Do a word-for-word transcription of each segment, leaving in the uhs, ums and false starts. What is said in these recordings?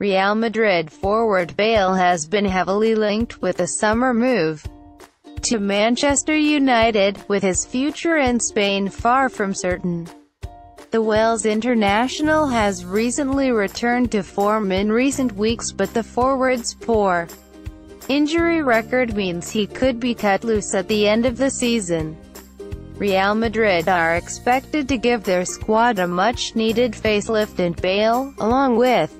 Real Madrid forward Bale has been heavily linked with a summer move to Manchester United, with his future in Spain far from certain. The Wales international has recently returned to form in recent weeks, but the forward's poor injury record means he could be cut loose at the end of the season. Real Madrid are expected to give their squad a much-needed facelift, and Bale, along with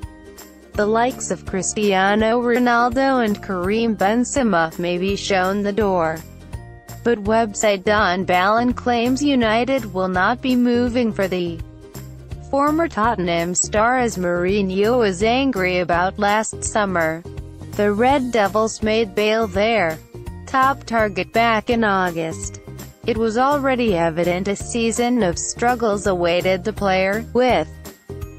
the likes of Cristiano Ronaldo and Karim Benzema, may be shown the door. But website Don Ballon claims United will not be moving for the former Tottenham star, as Mourinho was angry about last summer. The Red Devils made Bale their top target back in August. It was already evident a season of struggles awaited the player, with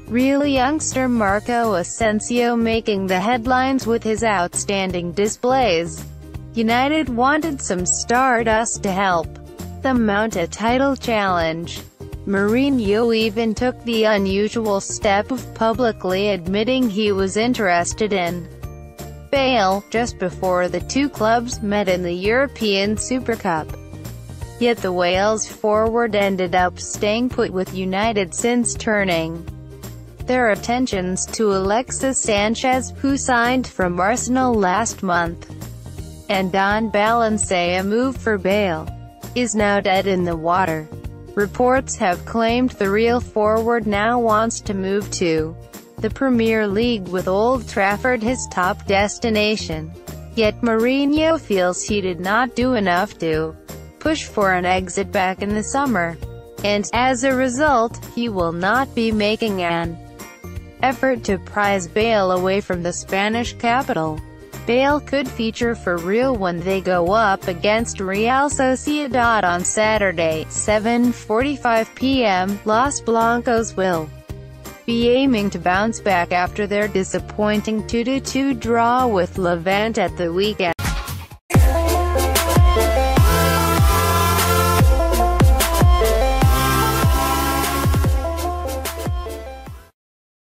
Real youngster Marco Asensio making the headlines with his outstanding displays. United wanted some stardust to help them mount a title challenge. Mourinho even took the unusual step of publicly admitting he was interested in Bale, just before the two clubs met in the European Super Cup. Yet the Wales forward ended up staying put with United since turning their attentions to Alexis Sanchez, who signed from Arsenal last month. And Don Ballon say a move for Bale is now dead in the water. Reports have claimed the Real forward now wants to move to the Premier League, with Old Trafford his top destination. Yet Mourinho feels he did not do enough to push for an exit back in the summer, and as a result, he will not be making an effort to prise Bale away from the Spanish capital. Bale could feature for Real when they go up against Real Sociedad on Saturday, seven forty-five p m Los Blancos will be aiming to bounce back after their disappointing two to two draw with Levante at the weekend.